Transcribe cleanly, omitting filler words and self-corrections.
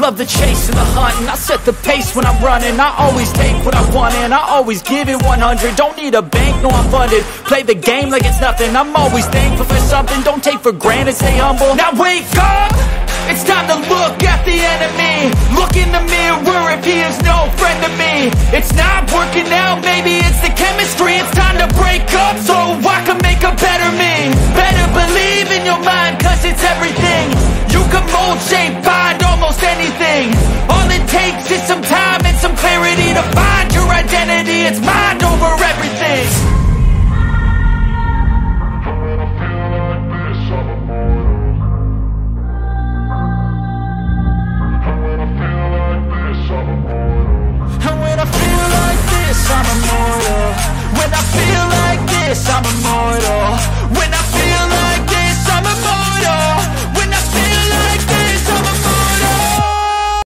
love the chase and the hunt, and I set the pace when I'm running. I always take what I want and I always give it 100. Don't need a bank, no I'm funded. Play the game like it's nothing. I'm always thankful for something. Don't take for granted, stay humble. Now wake up! It's time to look at the enemy. Look in the mirror if he is no friend to me. It's not working out, maybe it's the chemistry. It's time to break up so I can make a better me. Better believe in your mind, cause it's everything. You can mold, shape, find almost anything. All it takes is some time and some clarity to find your identity. It's mind over everything. I'm immortal. When I feel like this, I'm immortal.